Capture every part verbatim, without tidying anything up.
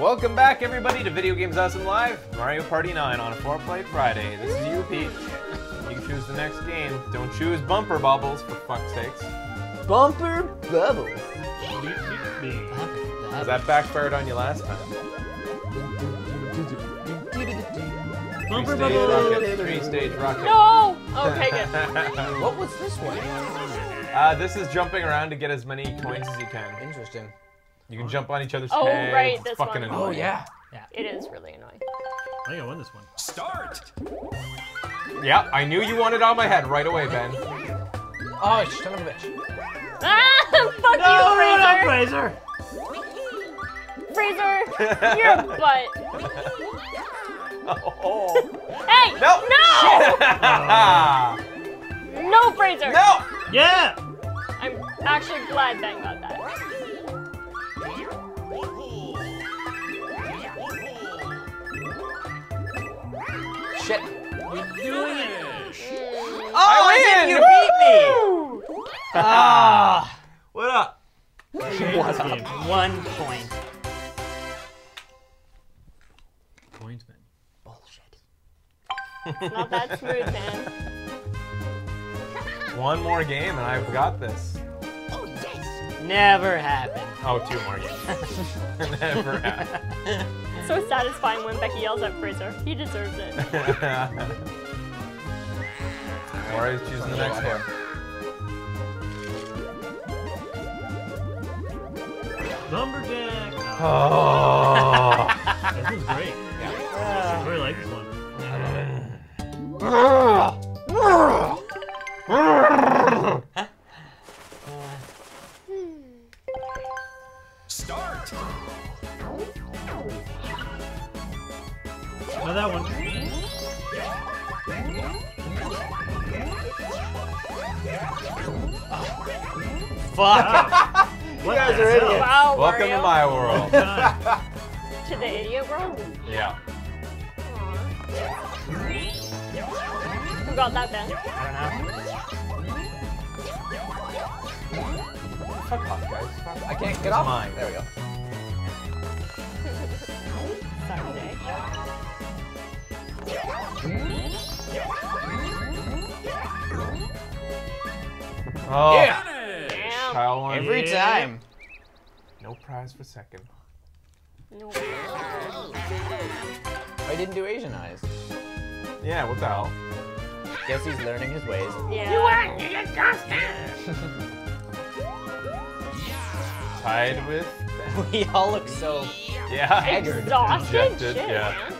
Welcome back, everybody, to Video Games Awesome Live, Mario Party nine on a four-play Friday. This is you, Pete. You can choose the next game. Don't choose Bumper Bubbles, for fuck's sakes. Bumper Bubbles. That backfired on you last time. Bumper Bubbles. Three-stage rocket. No! Okay, good. What was this one? Uh, this is jumping around to get as many coins as you can. Interesting. You can jump on each other's oh, heads. Oh, right, this fucking one. Annoying. Oh, yeah. yeah. It is really annoying. I think I won this one. Start! Yeah, I knew you wanted on my head right away, Ben. Oh, shit, son of a bitch. Ah, fuck no, you, Fraser! No, Fraser! Fraser, you're a butt. Oh. Hey! No! No! Oh. No, Fraser! No! Yeah! I'm actually glad Ben got that. Shit. You're doing it. Oh, I win! You beat me! Ah! What up? What up? One point. Point, man. Bullshit. Not that smooth, man. One more game and I've got this. Oh, yes! Never happened. Oh, two more games. Never happened. So satisfying when Becky yells at Fraser. He deserves it. Mario's choosing the next one. Lumberjack! Oh! This is great. Yeah. I really like this one. I love it. Start! Oh, that one. Oh. Fuck! You guys are idiots. Wow, welcome Mario. To my world. To the idiot world? Yeah. Who got that, Ben? I don't know. Fuck off, guys. I can't get off. Mine. There we go. Saturday. Oh, yeah. Child one. Every time. No prize for second. No. I didn't do Asian eyes. Yeah, what the hell? Guess he's learning his ways. Yeah. You are you tied with. Ben. We all look so. Yeah. Haggard. Exhausted. Shit, yeah. Man.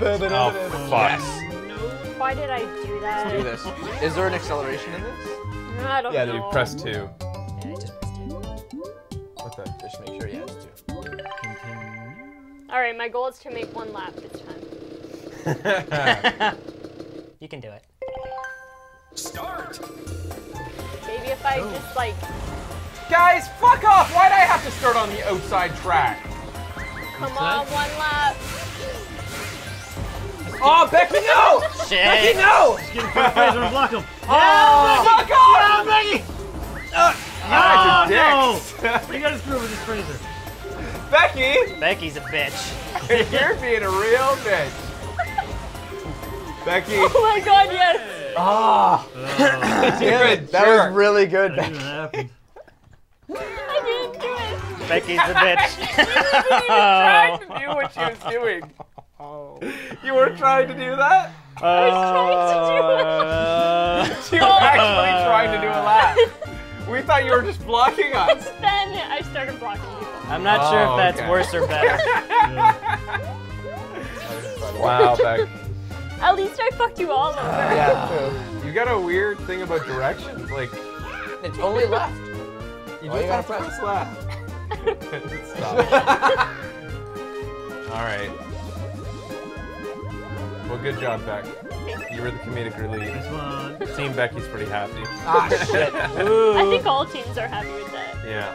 Oh, fuck. Why did I do that? Let's do this. Is there an acceleration in this? No, I don't yeah, know. Yeah, you press two. Yeah, I just pressed two. What the? Just make sure, yeah, it's two. Alright, my goal is to make one lap this time. You can do it. Start! Maybe if I oh. just, like... Guys, fuck off! Why'd I have to start on the outside track? Come on, one lap. Oh, Becky, no! Shit. Becky, no! Just get in front of Fraser and block him. Oh, yeah, fuck off! No, Becky! Uh, oh, no! What do you got to screw with this Fraser? Becky! Becky's a bitch. You're being a real bitch. Becky. Oh my god, yes! Oh! Uh, Dude, that jerk. was really good, that Becky. I didn't do it! Becky's a bitch. You didn't even try to do what she was doing. Oh. You were trying to do that? Uh, I was trying to do a lap. You were actually trying to do a lap. We thought you were just blocking us. Then I started blocking people. I'm not oh, sure if that's okay. worse or better. Wow, Beck. At least I fucked you all over. Uh, yeah. You got a weird thing about directions. Like, it's only left. You just gotta press left. Stop. All right. Well, good job, Beck. You were the comedic relief. Team Becky's pretty happy. Ah, shit. Ooh. I think all teams are happy with that. Yeah.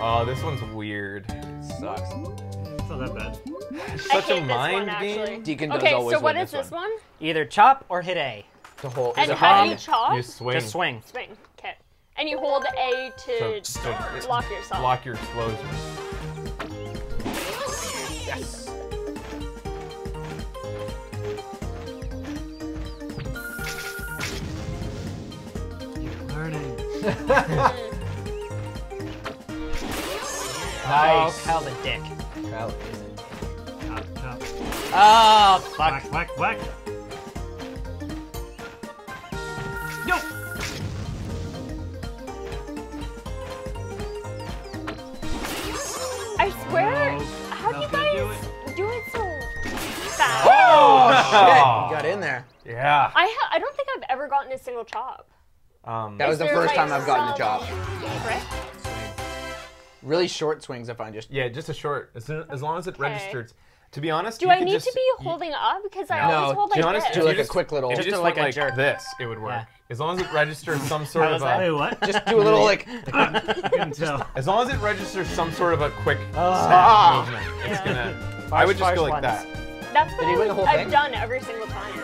Oh, this one's weird. It sucks. It's not that bad. It's such I hate a mind this one, actually. Deacon does okay, always so what is this one? one? Either chop or hit A. to hold. And how do you chop? You swing. Just swing. Swing. Okay. And you hold A to so, so block yourself. Block your explosions. Yes. You're learning. Nice. Oh, Kyle the dick. Kyle is a dick. Oh, fuck. Whack, whack, whack. No! I swear, no, how do you guys do it, do it so fast? Oh, oh shit! You got in there. Yeah. I ha I don't think I've ever gotten a single chop. Um, that was the first like time I've gotten a chop. Really short swings, if I just yeah, just a short. As, soon, as long as it okay. registers. To be honest, do you I need just, to be holding you, up because I no, always hold like honest, this? No, to be honest, do like just, a quick little. If you just, just look like, like this, it would work. Yeah. As long as it registers some sort of a. Wait, what? Just do a little like. uh, I couldn't tell. As long as it registers some sort of a quick uh, snap movement, yeah. it's gonna. Fires, I would just go like once. that. That's what I've, I've, I've done every single time.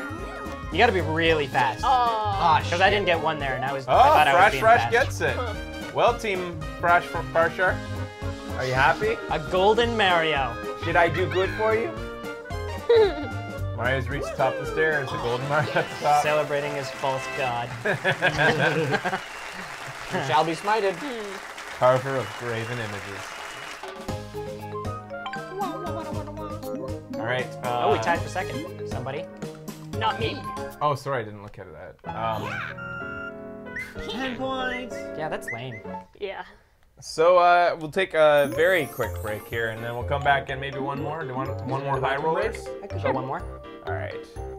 You got to be really fast. Oh. Because oh, I didn't get one there, and I was. Oh, I thought Fresh I was Fresh gets it. Huh. Well, Team Fresh from Parsher, are you happy? A golden Mario. Did I do good for you? Mario's reached the top of the stairs. The golden Mario at the top. Celebrating his false god. You shall be smited. Carver of graven images. All right. Uh, oh, we tied for second. Somebody. Not me. Oh, sorry, I didn't look at that. Um, Ten points. Yeah, that's lame. Yeah. So uh, we'll take a very quick break here, and then we'll come back and maybe one more. Do you want one more high rollers? I could go one more. All right.